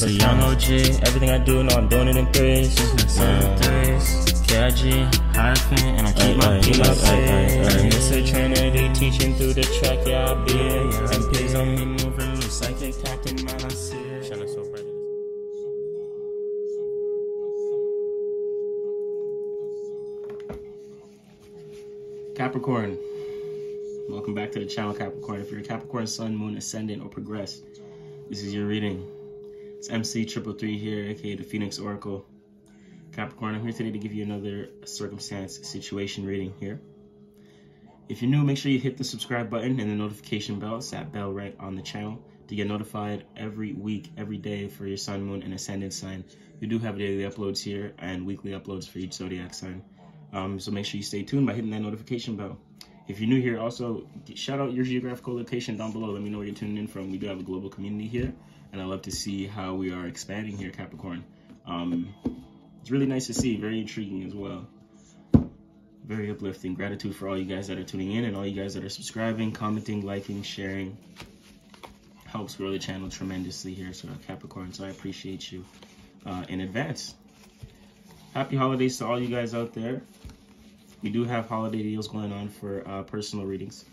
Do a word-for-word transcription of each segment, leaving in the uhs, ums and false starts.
It's a young O G. Everything I do, know I'm doing it in threes. Seven threes. K I G, hyphen, and I keep my keep my faith. Mister Trinity teaching through the track, yeah I be it. And please on me moving loose, psychic captain, man I see it. Shining so bright. Capricorn, welcome back to the channel, Capricorn. If you're a Capricorn sun, moon, ascendant, or progress, this is your reading. It's M C three three three here, aka the Phoenix Oracle. Capricorn, I'm here today to give you another circumstance situation reading here. If you're new, make sure you hit the subscribe button and the notification bell. It's that bell right on the channel to get notified every week, every day for your sun, moon, and ascendant sign. We do have daily uploads here and weekly uploads for each zodiac sign. Um, so make sure you stay tuned by hitting that notification bell. If you're new here, also shout out your geographical location down below. Let me know where you're tuning in from. We do have a global community here, and I love to see how we are expanding here, Capricorn. Um, it's really nice to see, very intriguing as well. Very uplifting. Gratitude for all you guys that are tuning in and all you guys that are subscribing, commenting, liking, sharing. Helps grow the channel tremendously here, so Capricorn, so I appreciate you uh, in advance. Happy holidays to all you guys out there. We do have holiday deals going on for uh, personal readings.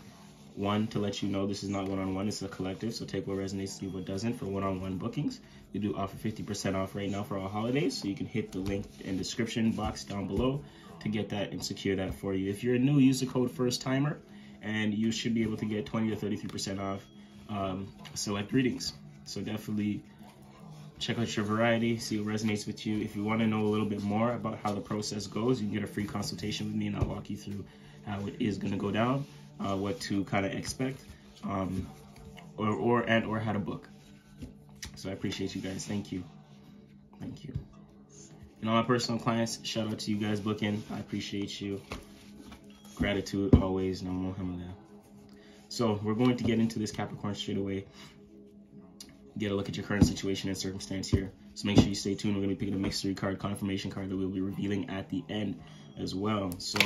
One, to let you know this is not one-on-one, it's a collective, so take what resonates, leave what doesn't for one-on-one bookings. We do offer fifty percent off right now for all holidays, so you can hit the link in description box down below to get that and secure that for you. If you're new, use the code FIRSTTIMER, and you should be able to get twenty to thirty-three percent off um, select readings. So definitely check out your variety, see what resonates with you. If you want to know a little bit more about how the process goes, you can get a free consultation with me, and I'll walk you through how it is going to go down, uh, what to kind of expect, um, or, or and or how to book. So I appreciate you guys. Thank you. Thank you. And all my personal clients, shout out to you guys booking. I appreciate you. Gratitude always. Namo Hamada. So we're going to get into this, Capricorn, straight away. Get a look at your current situation and circumstance here. So make sure you stay tuned. We're going to be picking a mystery card, confirmation card that we'll be revealing at the end as well. So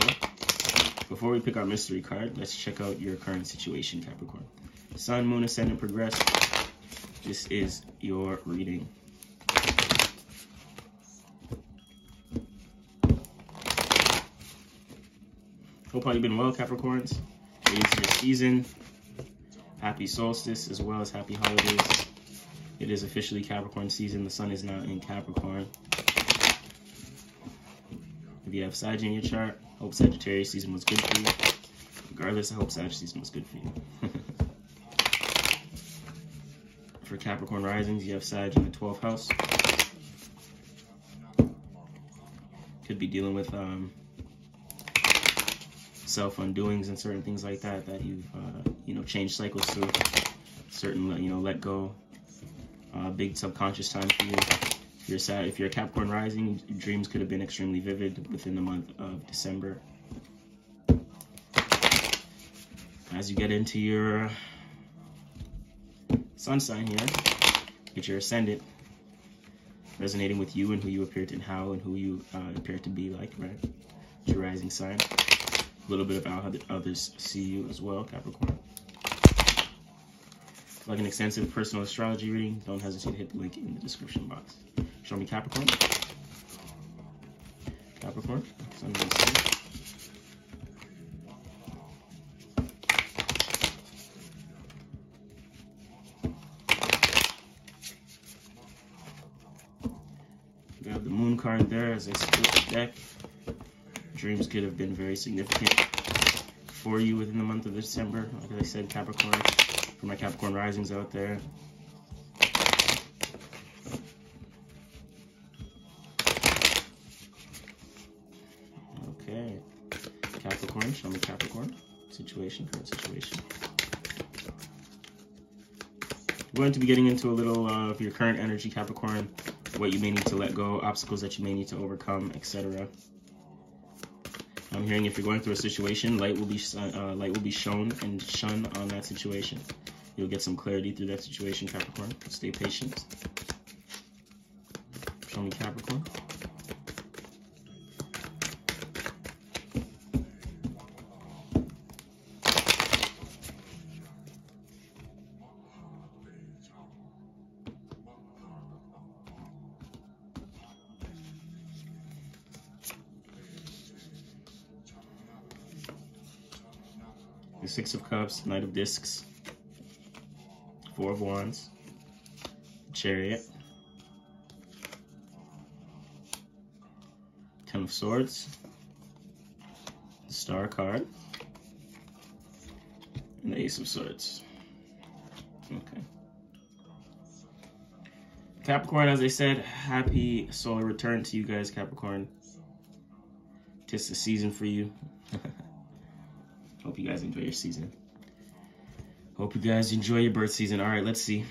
before we pick our mystery card, let's check out your current situation, Capricorn. Sun, moon, ascendant, progress. This is your reading. Hope all you've been well, Capricorns. It is your season. Happy solstice as well as happy holidays. It is officially Capricorn season. The sun is now in Capricorn. If you have Sag in your chart, hope Sagittarius season was good for you. Regardless, I hope Sag season was good for you. For Capricorn risings, you have Sag in the twelfth house. Could be dealing with um, self-undoings and certain things like that that you've uh, you know changed cycles through. Certain you know let go. Uh, big subconscious time for you. If you're sad, if you're a Capricorn rising, dreams could have been extremely vivid within the month of December. As you get into your sun sign here, get your ascendant resonating with you and who you appear to and how and who you uh, appear to be like, right? It's your rising sign. A little bit of how the others see you as well, Capricorn. Like an extensive personal astrology reading, don't hesitate to hit the link in the description box. Show me Capricorn. Capricorn. Sun, moon, ascendant. We have the moon card there as I split the deck. Dreams could have been very significant for you within the month of December. Like I said, Capricorn. For my Capricorn risings out there, okay. Capricorn, show me Capricorn situation, current situation. We're going to be getting into a little uh, of your current energy, Capricorn. What you may need to let go, obstacles that you may need to overcome, et cetera. I'm hearing if you're going through a situation, light will be uh, light will be shown and shone on that situation. You'll get some clarity through that situation, Capricorn. Stay patient. Show me Capricorn. the Six of Cups, Knight of Discs, Four of Wands, Chariot, Ten of Swords, the Star card, and the Ace of Swords. Okay. Capricorn, as I said, happy solar return to you guys, Capricorn. Just the season for you. Hope you guys enjoy your season. Hope you guys enjoy your birth season. All right, let's see.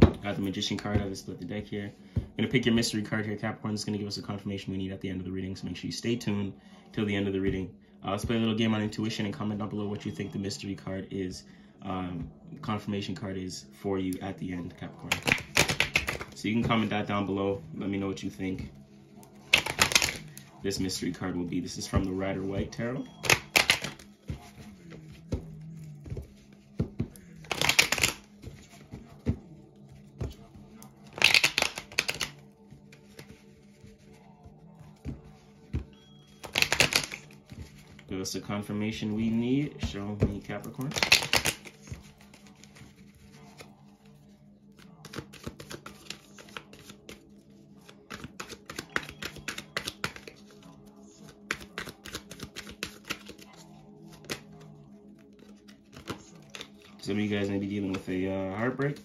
Got the Magician card. I just flipped the deck here. I'm going to pick your mystery card here, Capricorn. It's going to give us the confirmation we need at the end of the reading, so make sure you stay tuned till the end of the reading. Uh, let's play a little game on intuition and comment down below what you think the mystery card is, um, confirmation card is for you at the end, Capricorn. So you can comment that down below. Let me know what you think this mystery card will be. This is from the Rider-Waite Tarot. Give us the confirmation we need. Show me, Capricorn. Some of you guys may be dealing with a uh, heartbreak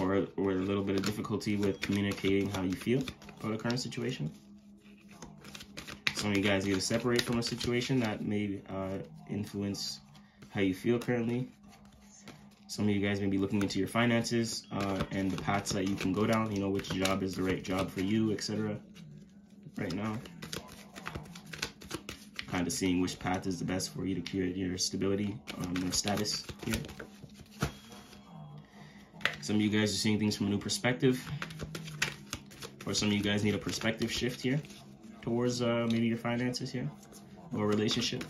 or, or a little bit of difficulty with communicating how you feel about the current situation. Some of you guys need to separate from a situation that may uh, influence how you feel currently. Some of you guys may be looking into your finances uh, and the paths that you can go down, you know, which job is the right job for you, et cetera. Right now, kind of seeing which path is the best for you to create your stability, um, your status here. Some of you guys are seeing things from a new perspective, or some of you guys need a perspective shift here towards uh, maybe your finances here, or a relationship.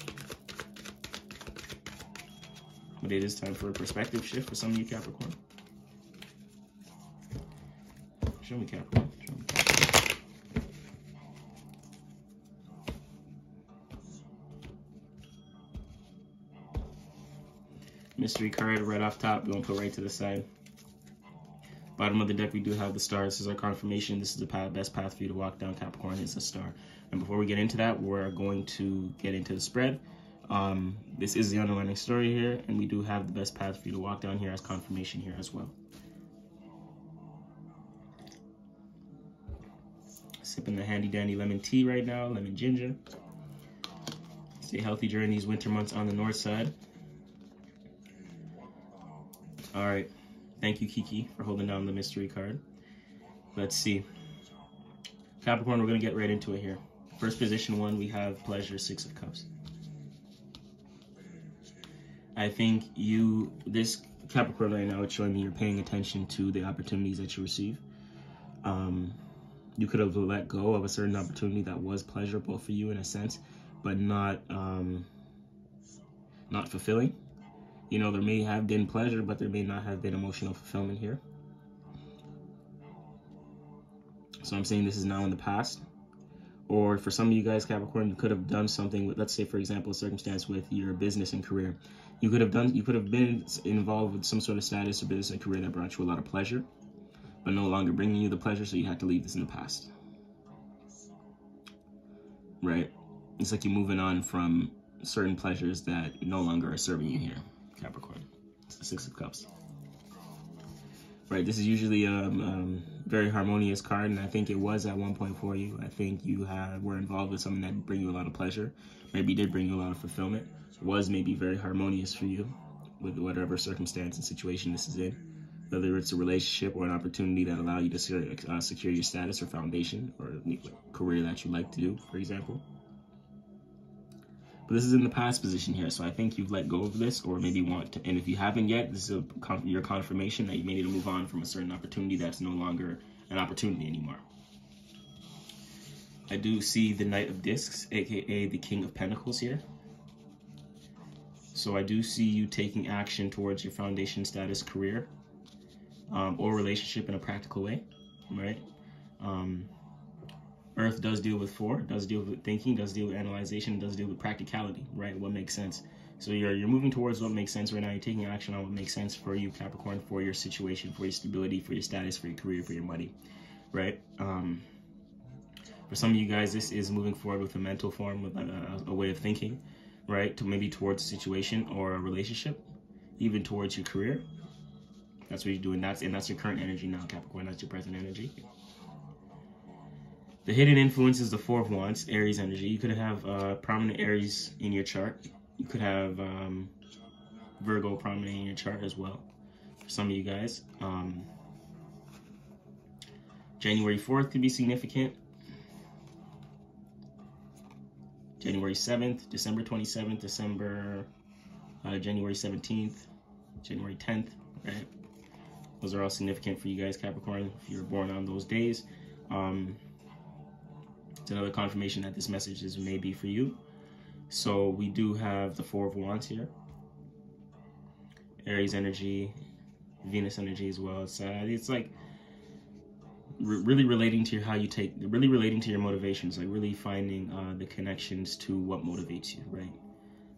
But it is time for a perspective shift for some of you, Capricorn. Show me, Capricorn. Show me, Capricorn. Mystery card right off top. We're going to put right to the side. Bottom of the deck, we do have the star. This is our confirmation. This is the path, best path for you to walk down, Capricorn. It's a star. And before we get into that, we're going to get into the spread. Um, this is the underlying story here, and we do have the best path for you to walk down here as confirmation here as well. Sipping the handy-dandy lemon tea right now, lemon ginger. Stay healthy during these winter months on the north side. All right, thank you, Kiki, for holding down the mystery card. Let's see. Capricorn, we're going to get right into it here. First position one, we have Pleasure, Six of Cups. I think you, this Capricorn right now, it's showing me you're paying attention to the opportunities that you receive. Um, you could have let go of a certain opportunity that was pleasurable for you in a sense, but not, um, not fulfilling. You know, there may have been pleasure, but there may not have been emotional fulfillment here. So I'm saying this is now in the past. Or for some of you guys, Capricorn, you could have done something with, let's say, for example, a circumstance with your business and career. You could have done, you could have been involved with some sort of status or business and career that brought you a lot of pleasure, but no longer bringing you the pleasure, so you had to leave this in the past. Right? It's like you're moving on from certain pleasures that no longer are serving you here, Capricorn. It's the Six of Cups. Right, this is usually a um, um, very harmonious card, and I think it was at one point for you. I think you had, were involved with something that bring you a lot of pleasure, maybe did bring you a lot of fulfillment, was maybe very harmonious for you with whatever circumstance and situation this is in, whether it's a relationship or an opportunity that allow you to secure, uh, secure your status or foundation or career that you like to do, for example. But this is in the past position here, so I think you've let go of this, or maybe want to. And if you haven't yet, this is a, your confirmation that you may need to move on from a certain opportunity that's no longer an opportunity anymore. I do see the Knight of Discs, aka the King of Pentacles here. So I do see you taking action towards your foundation, status, career, um, or relationship in a practical way, right? Um, Earth does deal with four, does deal with thinking, does deal with analyzation, does deal with practicality, right? What makes sense? So you're, you're moving towards what makes sense right now. You're taking action on what makes sense for you, Capricorn, for your situation, for your stability, for your status, for your career, for your money, right? Um, for some of you guys, this is moving forward with a mental form, with a, a way of thinking, right? To maybe towards a situation or a relationship, even towards your career. That's what you're doing. That's, and that's your current energy now, Capricorn. That's your present energy. The hidden influence is the Four of Wands, Aries energy. You could have uh, prominent Aries in your chart. You could have um, Virgo prominent in your chart as well. For some of you guys, um, January fourth could be significant. January seventh, December twenty-seventh, December, uh, January seventeenth, January tenth, right? Those are all significant for you guys, Capricorn, if you were born on those days. Um, it's another confirmation that this message is maybe for you. So we do have the Four of Wands here. Aries energy, Venus energy as well. It's, uh, it's like re really relating to how you take, really relating to your motivations, like really finding uh, the connections to what motivates you, right?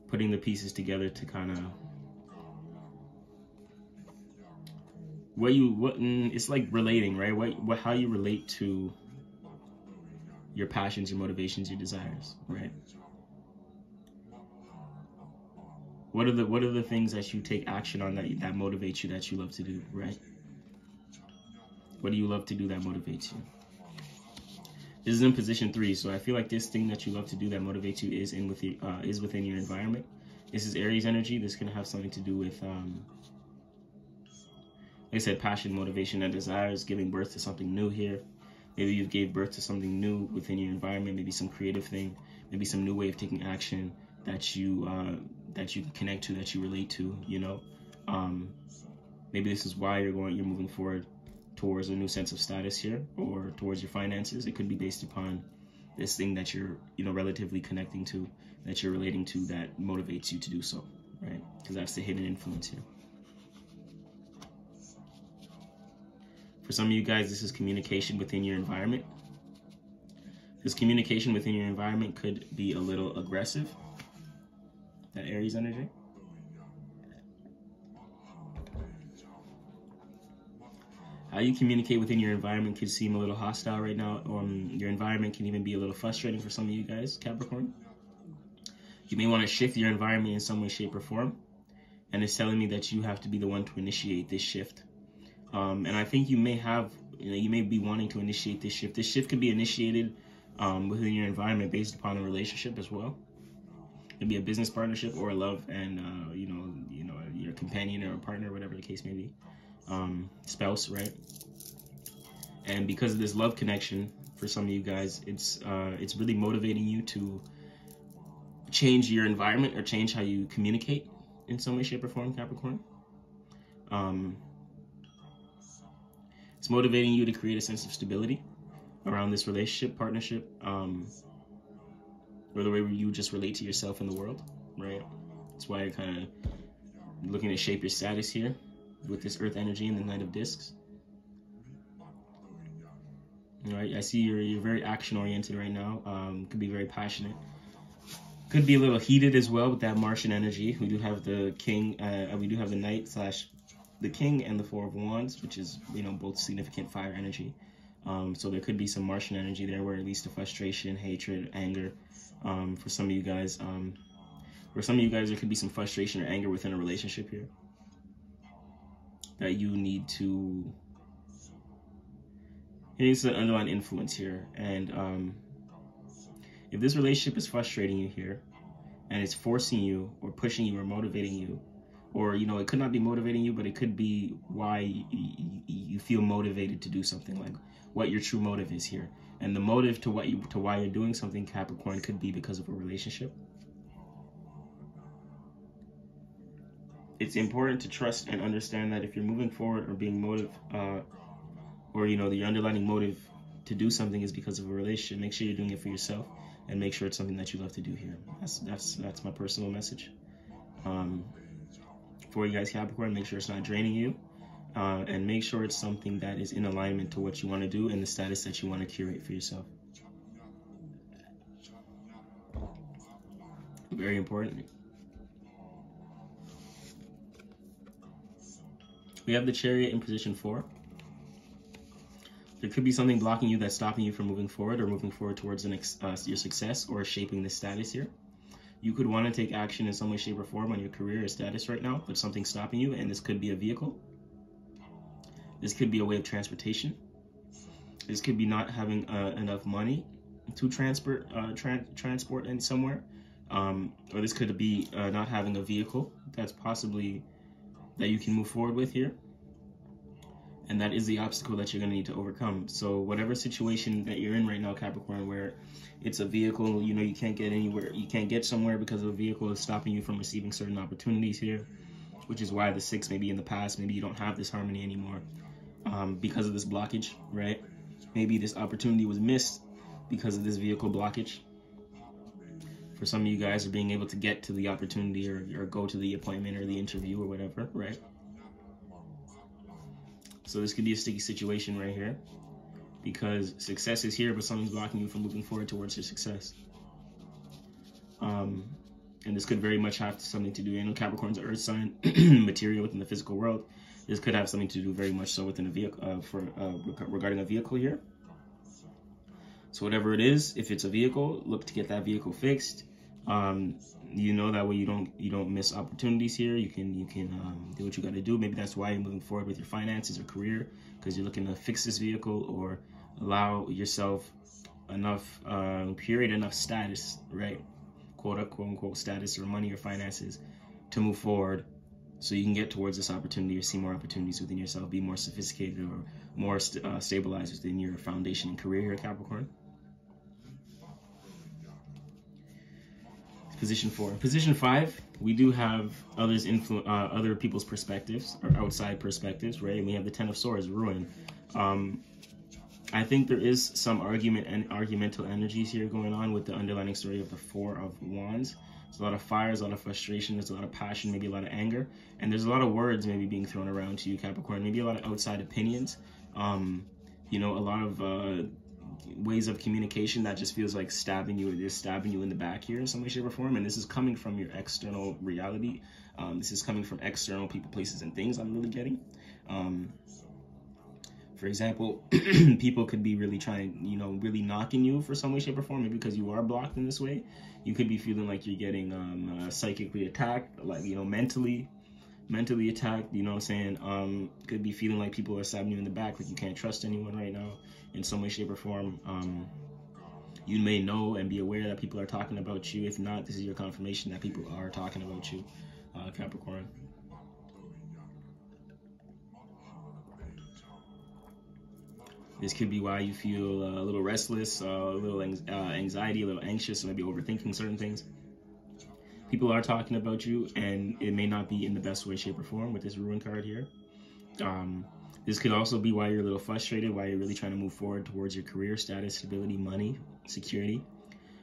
Putting the pieces together to kind of what you, what it's like relating, right? What, what, how you relate to your passions, your motivations, your desires, right? What are the what are the things that you take action on that that motivates you, that you love to do, right? What do you love to do that motivates you? This is in position three, so I feel like this thing that you love to do that motivates you is in with your, uh, is within your environment. This is Aries energy. This can have something to do with, um, like I said, passion, motivation, and desires. Giving birth to something new here. Maybe you gave birth to something new within your environment. Maybe some creative thing. Maybe some new way of taking action that you uh, that you can connect to, that you relate to, you know. Um, maybe this is why you're going, you're moving forward towards a new sense of status here, or towards your finances. It could be based upon this thing that you're, you know, relatively connecting to, that you're relating to, that motivates you to do so, right? Because that's the hidden influence here. For some of you guys, this is communication within your environment. This communication within your environment could be a little aggressive. That Aries energy. How you communicate within your environment could seem a little hostile right now. Um, your environment can even be a little frustrating for some of you guys, Capricorn. You may want to shift your environment in some way, shape, or form. And it's telling me that you have to be the one to initiate this shift. Um, and I think you may have, you know, you may be wanting to initiate this shift. This shift could be initiated um, within your environment based upon a relationship as well. It'd be a business partnership or a love and, uh, you know, you know, your companion or a partner, whatever the case may be, um, spouse, right? And because of this love connection, for some of you guys, it's, uh, it's really motivating you to change your environment or change how you communicate in some way, shape, or form, Capricorn. Um, it's motivating you to create a sense of stability around this relationship, partnership, um, or the way you just relate to yourself in the world, right? That's why you're kind of looking to shape your status here with this earth energy and the Knight of Discs. All right, I see you're, you're very action-oriented right now. Um, could be very passionate. Could be a little heated as well with that Martian energy. We do have the King, uh, we do have the Knight slash the King and the Four of Wands, which is, you know, both significant fire energy. Um, so there could be some Martian energy there where it leads to frustration, hatred, anger. Um, for some of you guys, um, for some of you guys, there could be some frustration or anger within a relationship here that you need to, it needs an underlying influence here. And, um, if this relationship is frustrating you here and it's forcing you or pushing you or motivating you, or, you know, it could not be motivating you, but it could be why you feel motivated to do something, like what your true motive is here. And the motive to what you, to why you're doing something, Capricorn, could be because of a relationship. It's important to trust and understand that if you're moving forward or being motive, uh, or, you know, your underlying motive to do something is because of a relationship, make sure you're doing it for yourself and make sure it's something that you love to do here. That's, that's, that's my personal message. Um, for you guys, Capricorn, make sure it's not draining you. Uh, and make sure it's something that is in alignment to what you want to do and the status that you want to curate for yourself. Very important. We have the Chariot in position four. There could be something blocking you that's stopping you from moving forward or moving forward towards an ex uh, your success or shaping this status here. You could want to take action in some way, shape, or form on your career or status right now, but something's stopping you, and this could be a vehicle. This could be a way of transportation. This could be not having uh, enough money to transport uh, tra transport in somewhere. Um, or this could be uh, not having a vehicle that's possibly that you can move forward with here. And that is the obstacle that you're going to need to overcome. So whatever situation that you're in right now, Capricorn, where it's a vehicle, you know, you can't get anywhere, you can't get somewhere because a vehicle is stopping you from receiving certain opportunities here, which is why the six may be in the past. Maybe you don't have this harmony anymore um, because of this blockage, right? Maybe this opportunity was missed because of this vehicle blockage. For some of you guys, are being able to get to the opportunity or, or go to the appointment or the interview or whatever, right? So this could be a sticky situation right here because success is here, but something's blocking you from moving forward towards your success. Um, and this could very much have something to do, you know, Capricorn's earth sign, material within the physical world. This could have something to do very much so within a vehicle, uh, for uh, regarding a vehicle here. So whatever it is, if it's a vehicle, look to get that vehicle fixed. Um, you know, that way you don't you don't miss opportunities here. You can you can um, do what you got to do. Maybe that's why you're moving forward with your finances or career, because you're looking to fix this vehicle or allow yourself enough uh, period, enough status, right? Quote unquote, unquote status or money or finances to move forward, so you can get towards this opportunity or see more opportunities within yourself, be more sophisticated or more st uh, stabilized within your foundation and career here, Capricorn. Position four. Position five, we do have others influ uh, other people's perspectives or outside perspectives, right? And we have the Ten of Swords, ruin. Um, I think there is some argument and argumental energies here going on with the underlining story of the Four of Wands. There's a lot of fire, there's a lot of frustration, there's a lot of passion, maybe a lot of anger, and there's a lot of words maybe being thrown around to you, Capricorn. Maybe a lot of outside opinions. Um, you know, a lot of uh, ways of communication that just feels like stabbing you, or just stabbing you in the back here in some way, shape, or form. And this is coming from your external reality. Um, this is coming from external people, places, and things. I'm really getting. Um, for example, people could be really trying, you know, really knocking you for some way, shape, or form. Maybe because you are blocked in this way, you could be feeling like you're getting um, uh, psychically attacked, like, you know, mentally. mentally attacked, you know what I'm saying? Um, could be feeling like people are stabbing you in the back, like you can't trust anyone right now in some way, shape, or form. Um, you may know and be aware that people are talking about you. If not, this is your confirmation that people are talking about you, uh, Capricorn. This could be why you feel uh, a little restless, uh, a little uh, anxiety, a little anxious, maybe overthinking certain things. People are talking about you, and it may not be in the best way, shape, or form with this ruin card here. Um, this could also be why you're a little frustrated, why you're really trying to move forward towards your career, status, stability, money, security.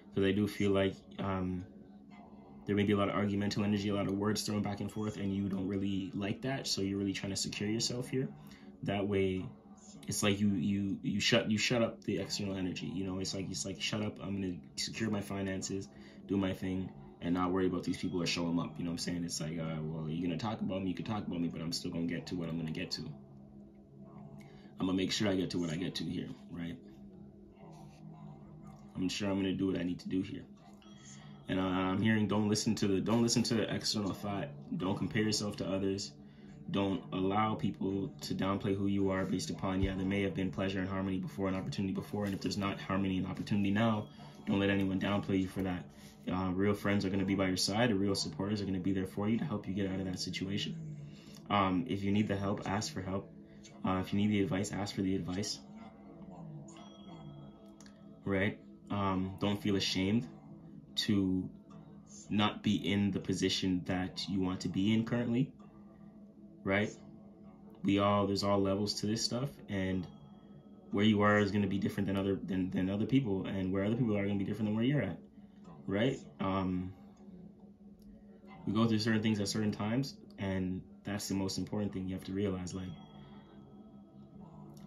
Because I do feel like um, there may be a lot of argumental energy, a lot of words thrown back and forth, and you don't really like that. So you're really trying to secure yourself here. That way, it's like you you you shut you shut up the external energy. You know, it's like it's like shut up. I'm gonna secure my finances, do my thing, and not worry about these people or show them up. You know what I'm saying? It's like, uh, well, you're going to talk about me, you can talk about me, but I'm still going to get to what I'm going to get to. I'm going to make sure I get to what I get to here, right? I'm sure I'm going to do what I need to do here. And uh, I'm hearing don't listen to the, don't listen to the external thought. Don't compare yourself to others. Don't allow people to downplay who you are based upon, yeah, there may have been pleasure and harmony before, and opportunity before, and if there's not harmony and opportunity now, don't let anyone downplay you for that. Uh, real friends are going to be by your side. The real supporters are going to be there for you to help you get out of that situation. Um, if you need the help, ask for help. Uh, if you need the advice, ask for the advice. Right? Um, don't feel ashamed to not be in the position that you want to be in currently. Right? We all, there's all levels to this stuff, and where you are is going to be different than other than, than other people, and where other people are going to be different than where you're at. Right? Um, we go through certain things at certain times, and that's the most important thing you have to realize. Like,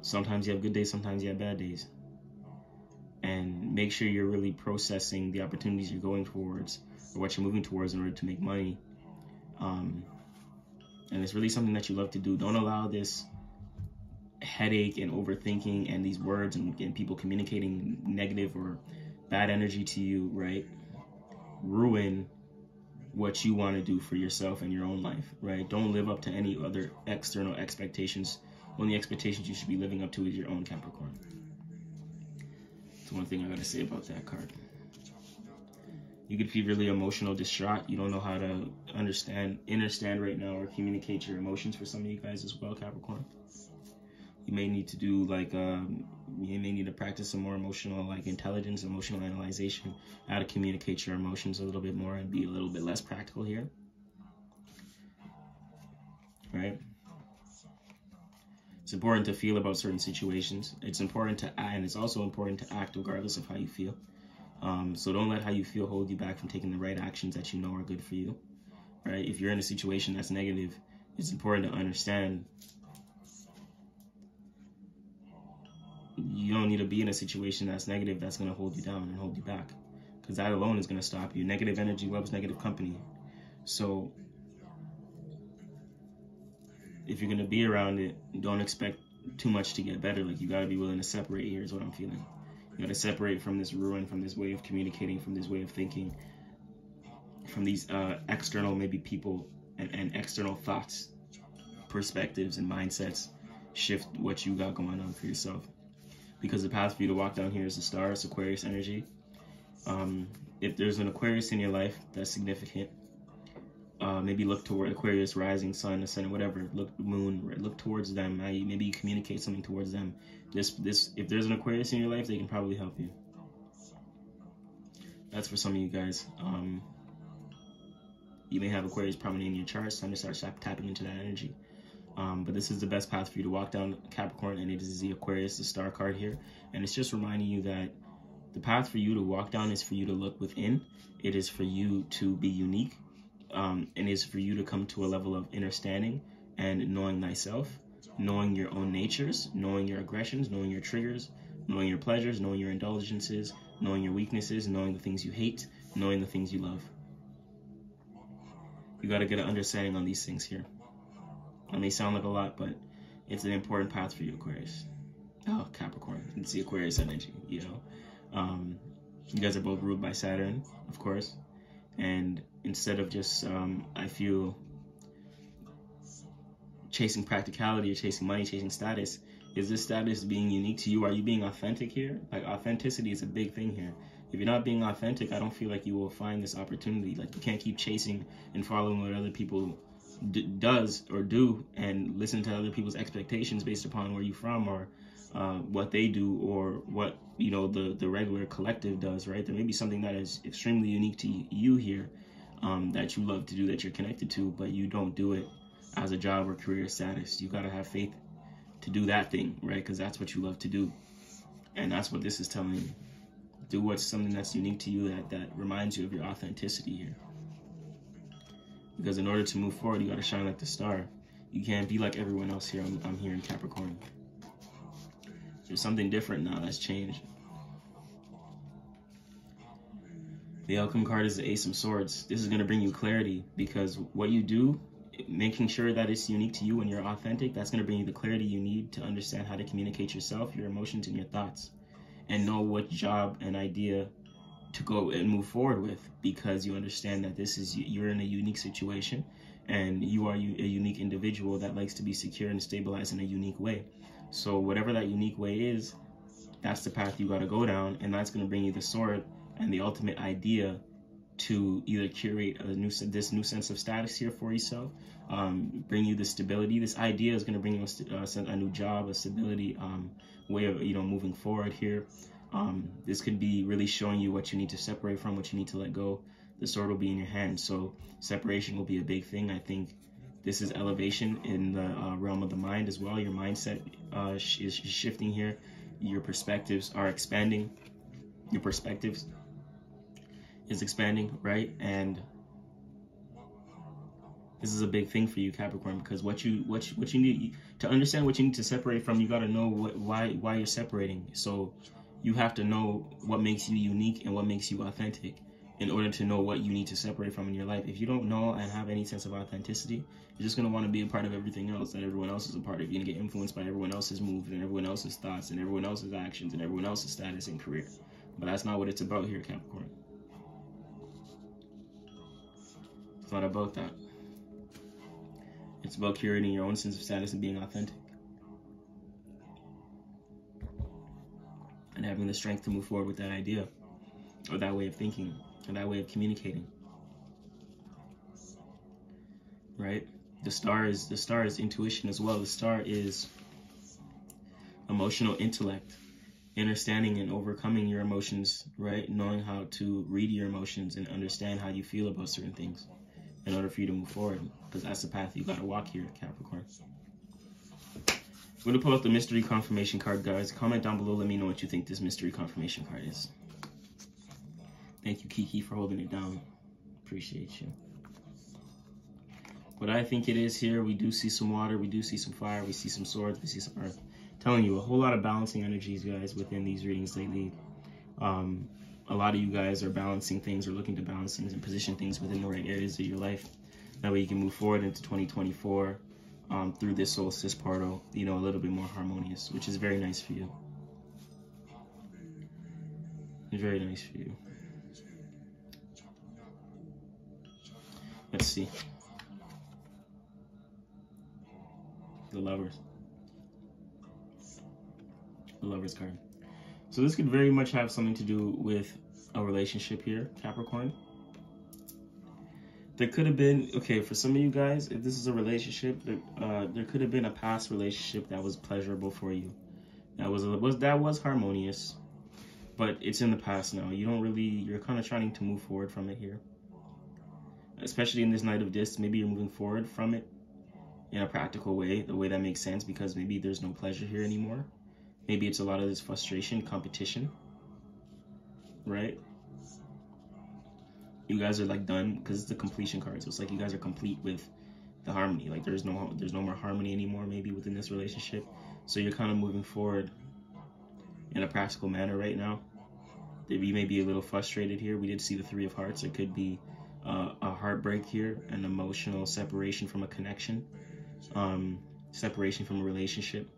sometimes you have good days, sometimes you have bad days. And make sure you're really processing the opportunities you're going towards or what you're moving towards in order to make money. Um, and it's really something that you love to do. Don't allow this headache and overthinking and these words and, and people communicating negative or bad energy to you, right, ruin what you want to do for yourself and your own life, right? Don't live up to any other external expectations. Only expectations you should be living up to is your own, Capricorn. That's one thing I gotta say about that card. You could be really emotional, distraught. You don't know how to understand, understand right now or communicate your emotions for some of you guys as well, Capricorn. You may need to do like, um, you may need to practice some more emotional like intelligence, emotional analyzation, how to communicate your emotions a little bit more and be a little bit less practical here, right? It's important to feel about certain situations. It's important to act, and it's also important to act regardless of how you feel. Um, so don't let how you feel hold you back from taking the right actions that you know are good for you, right? If you're in a situation that's negative, it's important to understand you don't need to be in a situation that's negative that's going to hold you down and hold you back, because that alone is going to stop you. Negative energy loves negative company. So if you're going to be around it, don't expect too much to get better. Like, you got to be willing to separate. Here's what I'm feeling. You got to separate from this ruin, from this way of communicating, from this way of thinking, from these uh, external maybe people and, and external thoughts, perspectives, and mindsets. Shift what you got going on for yourself, because the path for you to walk down here is the stars, Aquarius energy. Um, if there's an Aquarius in your life that's significant, uh, maybe look toward Aquarius, rising, sun, ascendant, whatever. Look, moon. Look towards them. Maybe you communicate something towards them. This, this. If there's an Aquarius in your life, they can probably help you. That's for some of you guys. Um, you may have Aquarius prominent in your chart. So I'm gonna start tapping into that energy. Um, but this is the best path for you to walk down, Capricorn, and it is the Aquarius, the star card here. And it's just reminding you that the path for you to walk down is for you to look within. It is for you to be unique, um, and it is for you to come to a level of understanding and knowing thyself, knowing your own natures, knowing your aggressions, knowing your triggers, knowing your pleasures, knowing your indulgences, knowing your weaknesses, knowing the things you hate, knowing the things you love. You got to get an understanding on these things here. It may sound like a lot, but it's an important path for you, Aquarius. Oh, Capricorn. It's the Aquarius energy, you know. Um, you guys are both ruled by Saturn, of course. And instead of just, um, I feel, chasing practicality or chasing money, chasing status, is this status being unique to you? Are you being authentic here? Like, authenticity is a big thing here. If you're not being authentic, I don't feel like you will find this opportunity. Like, you can't keep chasing and following what other people D does or do, and listen to other people's expectations based upon where you're from or uh, what they do or what, you know, the, the regular collective does, right? There may be something that is extremely unique to you here, um, that you love to do, that you're connected to, but you don't do it as a job or career status. You got to have faith to do that thing, right? Because that's what you love to do. And that's what this is telling you. Do what's something that's unique to you, that, that reminds you of your authenticity here. Because in order to move forward, you got to shine like the star. You can't be like everyone else here. I'm, I'm here in Capricorn. There's something different now that's changed. The outcome card is the Ace of Swords. This is going to bring you clarity, because what you do, making sure that it's unique to you and you're authentic, that's going to bring you the clarity you need to understand how to communicate yourself, your emotions, and your thoughts, and know what job and idea to go and move forward with, because you understand that this is, you're in a unique situation and you are a unique individual that likes to be secure and stabilized in a unique way. So whatever that unique way is, that's the path you got to go down, and that's going to bring you the sword and the ultimate idea to either curate a new, this new sense of status here for yourself, um, bring you the stability. This idea is going to bring you a, a new job, a stability, um, way of, you know, moving forward here. Um, this could be really showing you what you need to separate from, what you need to let go. The sword will be in your hand, so separation will be a big thing. I think this is elevation in the uh, realm of the mind as well. Your mindset uh, sh is shifting here. Your perspectives are expanding. Your perspectives is expanding, right? And this is a big thing for you, Capricorn, because what you what you, what you need to understand, what you need to separate from, you got to know what, why why you're separating. So you have to know what makes you unique and what makes you authentic. in order to know what you need to separate from in your life. If you don't know and have any sense of authenticity, you're just going to want to be a part of everything else that everyone else is a part of. You're going to get influenced by everyone else's moves and everyone else's thoughts and everyone else's actions and everyone else's status and career. But that's not what it's about here, Capricorn. It's not about that. It's about curating your own sense of status and being authentic, and having the strength to move forward with that idea, or that way of thinking, or that way of communicating. Right? The star is the star is intuition as well. The star is emotional intellect, understanding and overcoming your emotions, right? Knowing how to read your emotions and understand how you feel about certain things in order for you to move forward, because that's the path you gotta walk here, Capricorn. I'm going to pull out the mystery confirmation card, guys. Comment down below. Let me know what you think this mystery confirmation card is. Thank you, Kiki, for holding it down. Appreciate you. What I think it is here, we do see some water. We do see some fire. We see some swords. We see some earth. I'm telling you, a whole lot of balancing energies, guys, within these readings lately. Um, a lot of you guys are balancing things or looking to balance things and position things within the right areas of your life. That way you can move forward into twenty twenty-four. Um, through this solstice portal, you know, a little bit more harmonious, which is very nice for you. Very nice for you. Let's see. The Lovers. The Lovers card. So this could very much have something to do with a relationship here, Capricorn. There could have been, okay, for some of you guys, if this is a relationship, there, uh, there could have been a past relationship that was pleasurable for you. That was, was, that was harmonious, but it's in the past now. You don't really, you're kind of trying to move forward from it here. Especially in this Knight of Discs, maybe you're moving forward from it in a practical way, the way that makes sense, because maybe there's no pleasure here anymore. Maybe it's a lot of this frustration, competition, right? You guys are like done, because it's the completion card, so it's like you guys are complete with the harmony. Like there's no there's no more harmony anymore maybe within this relationship, so you're kind of moving forward in a practical manner right now. You may be a little frustrated here. We did see the Three of Hearts. It could be uh, a heartbreak here, an emotional separation from a connection, um, separation from a relationship,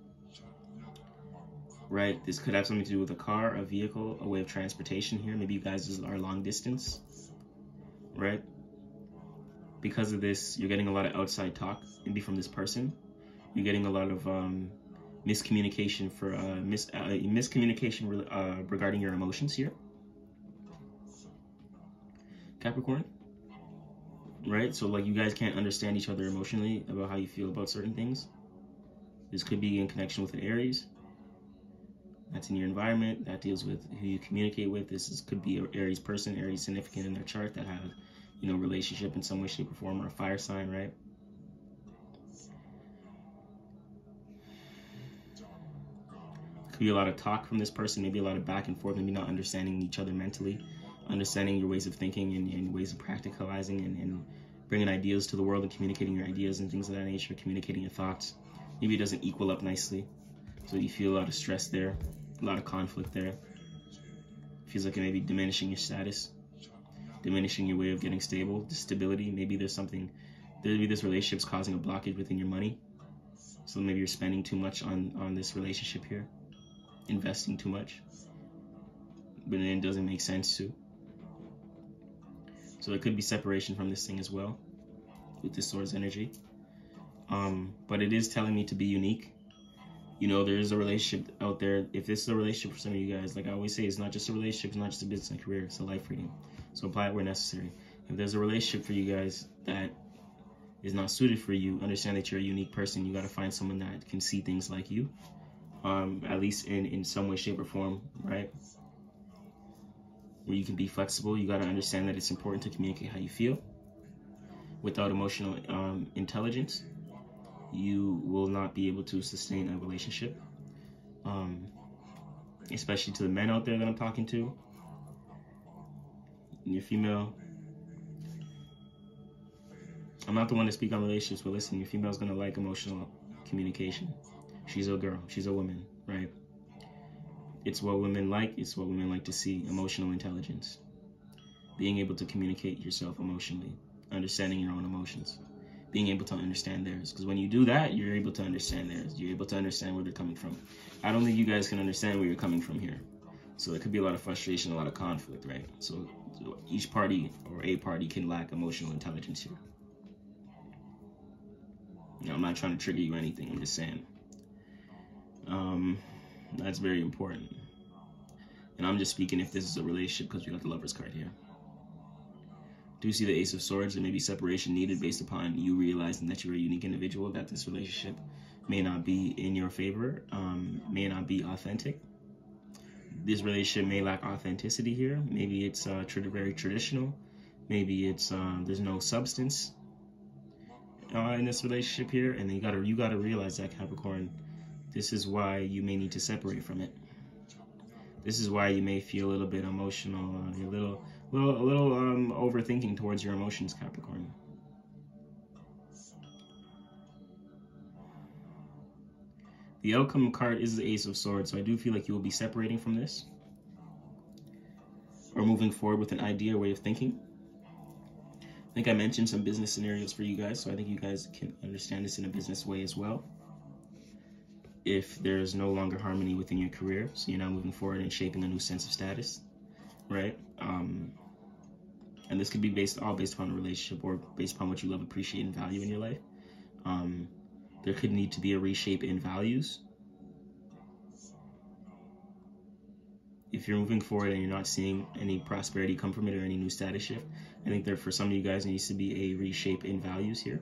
right? This could have something to do with a car, a vehicle, a way of transportation here. Maybe you guys are long distance, right? Because of this, you're getting a lot of outside talk, maybe from this person. You're getting a lot of um, miscommunication for uh, mis uh, miscommunication re uh, regarding your emotions here, Capricorn. Right? So like you guys can't understand each other emotionally about how you feel about certain things. This could be in connection with an Aries. That's in your environment. That deals with who you communicate with. This is, could be an Aries person, Aries significant in their chart that have, you know, relationship in some way, shape, or form, or a fire sign, right? Could be a lot of talk from this person, maybe a lot of back and forth, maybe not understanding each other mentally, understanding your ways of thinking and, and ways of practicalizing and, and bringing ideas to the world and communicating your ideas and things of that nature, communicating your thoughts. Maybe it doesn't equal up nicely, so you feel a lot of stress there. A lot of conflict there. Feels like it may be diminishing your status, diminishing your way of getting stable, stability. Maybe there's something, maybe this relationship's causing a blockage within your money. So maybe you're spending too much on, on this relationship here, investing too much, but then it doesn't make sense to. So there could be separation from this thing as well, with this source energy. Um, but it is telling me to be unique. You know, there is a relationship out there. If this is a relationship for some of you guys, like I always say, it's not just a relationship, it's not just a business and career, it's a life reading. So apply it where necessary. If there's a relationship for you guys that is not suited for you, understand that you're a unique person. You got to find someone that can see things like you, um, at least in, in some way, shape, or form, right? Where you can be flexible. You got to understand that it's important to communicate how you feel. Without emotional um, intelligence, you will not be able to sustain a relationship, um, especially to the men out there that I'm talking to, and your female. I'm not the one to speak on relationships, but listen, your female's gonna like emotional communication. She's a girl, she's a woman, right? It's what women like, it's what women like to see, emotional intelligence. being able to communicate yourself emotionally, understanding your own emotions, being able to understand theirs. Because when you do that, you're able to understand theirs. You're able to understand where they're coming from. I don't think you guys can understand where you're coming from here. So it could be a lot of frustration, a lot of conflict, right? So each party or a party can lack emotional intelligence here. You know, I'm not trying to trigger you or anything. I'm just saying. Um, that's very important. And I'm just speaking if this is a relationship because we got the Lover's card here. Do you see the Ace of Swords? There may be separation needed based upon you realizing that you're a unique individual, that this relationship may not be in your favor, um, may not be authentic. This relationship may lack authenticity here. Maybe it's uh, tra very traditional. Maybe it's um, there's no substance uh, in this relationship here. And then you gotta you gotta realize that, Capricorn. This is why you may need to separate from it. This is why you may feel a little bit emotional, uh, a little, little, a little um, overthinking towards your emotions, Capricorn. The outcome card is the Ace of Swords, so I do feel like you will be separating from this, or moving forward with an idea, way of thinking. I think I mentioned some business scenarios for you guys, so I think you guys can understand this in a business way as well. If there is no longer harmony within your career, so you're now moving forward and shaping a new sense of status, right? Um, and this could be based all based upon a relationship or based upon what you love, appreciate, and value in your life. Um, there could need to be a reshape in values. If you're moving forward and you're not seeing any prosperity come from it or any new status shift, I think there for some of you guys needs to be a reshape in values here.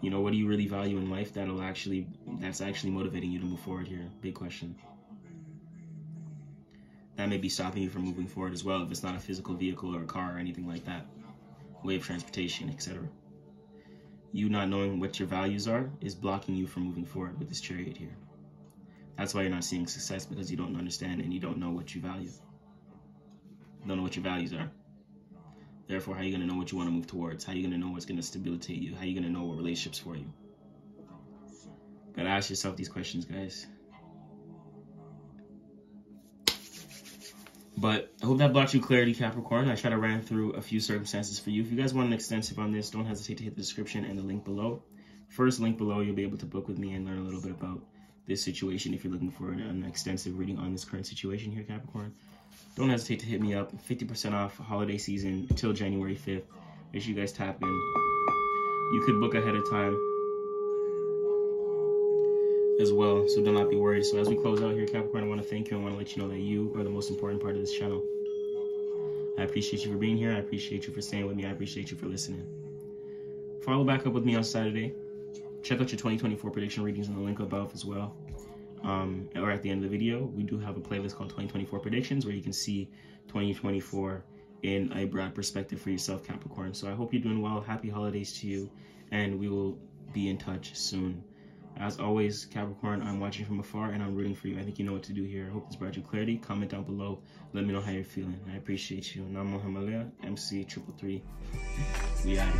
You know, what do you really value in life that'll actually, that's actually motivating you to move forward here? Big question. That may be stopping you from moving forward as well if it's not a physical vehicle or a car or anything like that. Way of transportation, et cetera. You not knowing what your values are is blocking you from moving forward with this Chariot here. That's why you're not seeing success, because you don't understand and you don't know what you value. You don't know what your values are. Therefore, how are you going to know what you want to move towards? How are you going to know what's going to stabilitate you? How are you going to know what relationships for you? Got to ask yourself these questions, guys. But I hope that brought you clarity, Capricorn. I try to ran through a few circumstances for you. If you guys want an extensive on this, don't hesitate to hit the description and the link below. First link below, you'll be able to book with me and learn a little bit about this situation if you're looking for an extensive reading on this current situation here, Capricorn. Don't hesitate to hit me up. fifty percent off holiday season until January fifth. Make sure you guys tap in. You could book ahead of time as well, so do not be worried. So as we close out here, Capricorn, I want to thank you. I want to let you know that you are the most important part of this channel. I appreciate you for being here. I appreciate you for staying with me. I appreciate you for listening. Follow back up with me on Saturday. Check out your twenty twenty-four prediction readings in the link above as well. Um, or at the end of the video, we do have a playlist called twenty twenty-four Predictions where you can see twenty twenty-four in a broad perspective for yourself, Capricorn. So I hope you're doing well. Happy holidays to you, and we will be in touch soon. As always, Capricorn, I'm watching from afar and I'm rooting for you. I think you know what to do here. I hope this brought you clarity. Comment down below. Let me know how you're feeling. I appreciate you. Namo Himalaya, M C three three three. We out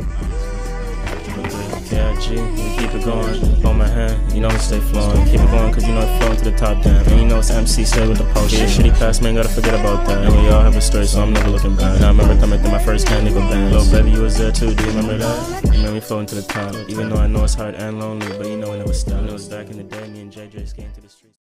here. We keep it going. Blow my hand. You know we stay flowing. Keep it going because you know it's flowing to the top down. And you know it's M C stay with the potion. Yeah, shitty past, man, gotta forget about that. And we all have a story, so I'm never looking back. Now I remember thumbing through my first hand, nigga bang. Little baby, you was there too. Do you remember that? You made me flowing to the top. Even though I know it's hard and lonely, but you know it never stopped. It was back in the day, me and J J skating to the streets.